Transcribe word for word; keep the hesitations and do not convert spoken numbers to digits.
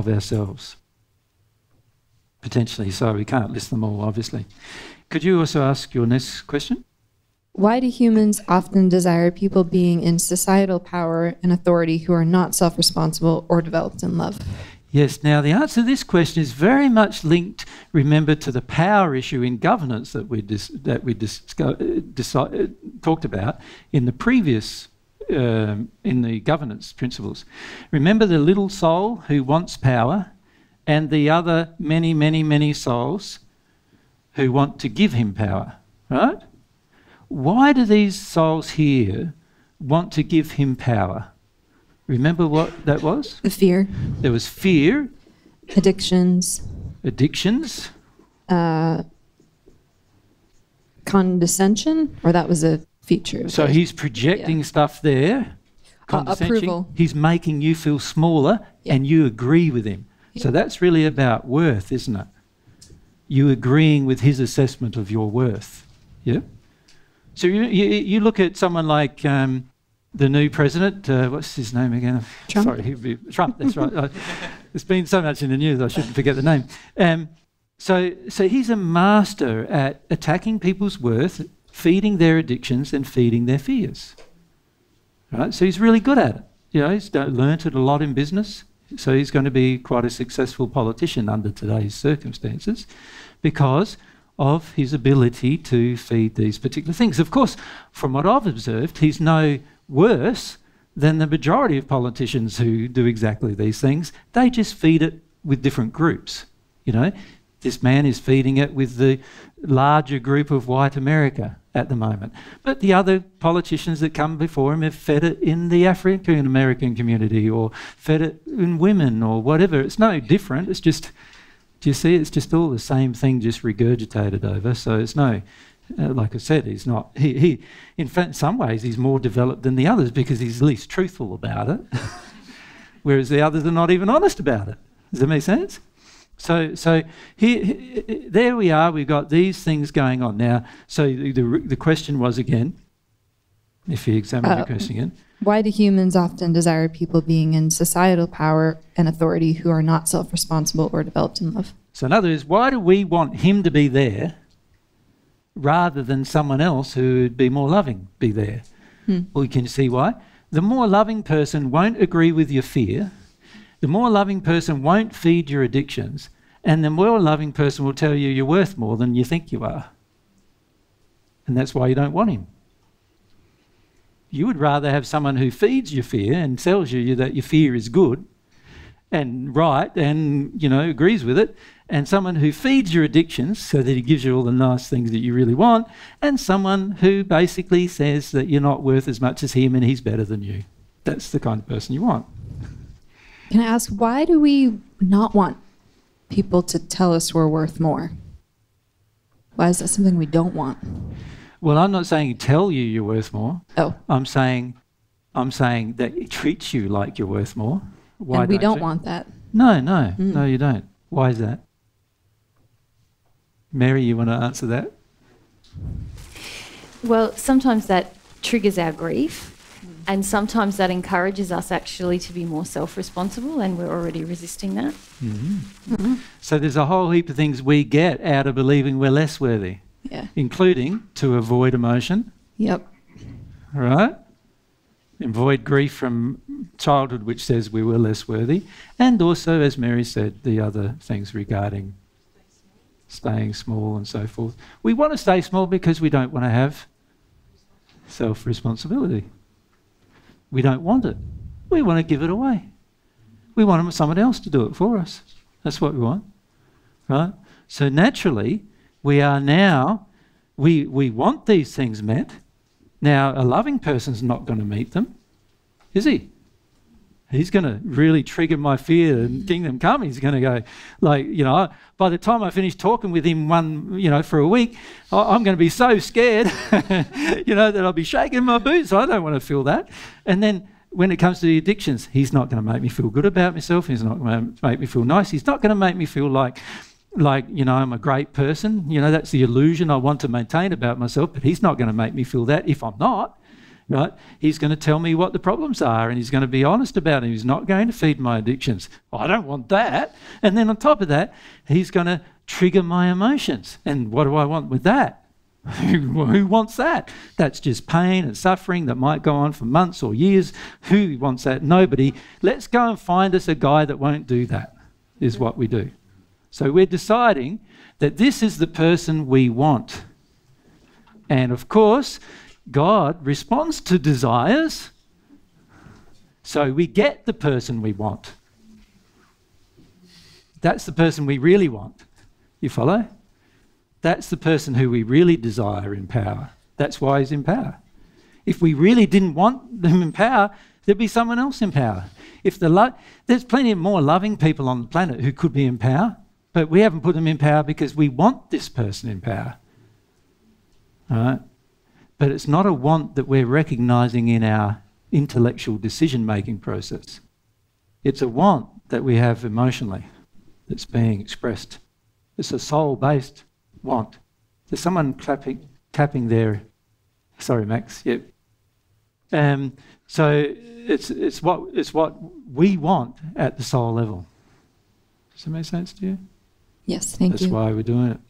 of ourselves. Potentially, so we can't list them all, obviously. Could you also ask your next question? Why do humans often desire people being in societal power and authority who are not self-responsible or developed in love? Yes, now the answer to this question is very much linked, remember, to the power issue in governance that we, dis that we dis uh, uh, talked about in the previous, um, in the governance principles. Remember the little soul who wants power and the other many, many, many souls who want to give him power, right? Why do these souls here want to give him power? Remember what that was? The fear. There was fear. Addictions. Addictions. Uh, condescension, or that was a feature. So that. He's projecting yeah. stuff there. Uh, approval. He's making you feel smaller yeah. and you agree with him. Yeah. So that's really about worth, isn't it? You agreeing with his assessment of your worth. Yeah. So you, you, you look at someone like um, the new president, uh, what's his name again? Trump. Sorry, he'd be, Trump, that's right. I, there's been so much in the news, I shouldn't forget the name. Um, so, so he's a master at attacking people's worth, feeding their addictions and feeding their fears. Right? So he's really good at it. You know, he's learnt it a lot in business, so he's going to be quite a successful politician under today's circumstances because of his ability to feed these particular things. Of course, from what I've observed, he's no worse than the majority of politicians who do exactly these things. They just feed it with different groups. You know, this man is feeding it with the larger group of white America at the moment. But the other politicians that come before him have fed it in the African American community or fed it in women or whatever. It's no different, it's just... Do you see? It's just all the same thing, just regurgitated over. So it's no, uh, like I said, he's not. He, he, in fact, in some ways, he's more developed than the others because he's least truthful about it, whereas the others are not even honest about it. Does that make sense? So, so here, he, there we are. We've got these things going on now. So the the, the question was again, if you examine uh, the question again. Why do humans often desire people being in societal power and authority who are not self-responsible or developed in love? So another is, why do we want him to be there rather than someone else who would be more loving be there? Hmm. Well, you can see why. The more loving person won't agree with your fear, the more loving person won't feed your addictions, and the more loving person will tell you you're worth more than you think you are. And that's why you don't want him. You would rather have someone who feeds your fear and tells you that your fear is good and right and, you know, agrees with it, and someone who feeds your addictions so that he gives you all the nice things that you really want, and someone who basically says that you're not worth as much as him and he's better than you. That's the kind of person you want. Can I ask, why do we not want people to tell us we're worth more? Why is that something we don't want? Well, I'm not saying tell you you're worth more. Oh. I'm saying, I'm saying that it treats you like you're worth more. Why and we don't, don't want that. No, no, mm. no, you don't. Why is that? Mary, you want to answer that? Well, sometimes that triggers our grief, mm. and sometimes that encourages us actually to be more self-responsible, and we're already resisting that. Mm-hmm. Mm-hmm. So there's a whole heap of things we get out of believing we're less worthy. Yeah. Including to avoid emotion. Yep. Right? Avoid grief from childhood, which says we were less worthy. And also, as Mary said, the other things regarding staying small and so forth. We want to stay small because we don't want to have self-responsibility. We don't want it. We want to give it away. We want someone else to do it for us. That's what we want. Right? So naturally... We are now, we, we want these things met. Now, a loving person's not going to meet them, is he? He's going to really trigger my fear and kingdom come. He's going to go, like, you know, by the time I finish talking with him one, you know, for a week, I'm going to be so scared, you know, that I'll be shaking my boots. I don't want to feel that. And then when it comes to the addictions, he's not going to make me feel good about myself. He's not going to make me feel nice. He's not going to make me feel like... like, you know, I'm a great person. You know, that's the illusion I want to maintain about myself, but he's not going to make me feel that if I'm not. right? He's going to tell me what the problems are, and he's going to be honest about them. He's not going to feed my addictions. I don't want that. And then on top of that, he's going to trigger my emotions. And what do I want with that? Who wants that? That's just pain and suffering that might go on for months or years. Who wants that? Nobody. Let's go and find us a guy that won't do that, is what we do. So we're deciding that this is the person we want. And of course, God responds to desires, so we get the person we want. That's the person we really want. You follow? That's the person who we really desire in power. That's why he's in power. If we really didn't want them in power, there'd be someone else in power. If the lo- There's plenty of more loving people on the planet who could be in power, but we haven't put them in power because we want this person in power. All right? But it's not a want that we're recognizing in our intellectual decision-making process. It's a want that we have emotionally that's being expressed. It's a soul-based want. There's someone clapping, tapping there. Sorry, Max. Yep. Um, so it's it's what it's what we want at the soul level. Does that make sense to you? Yes, thank you. That's why we're doing it.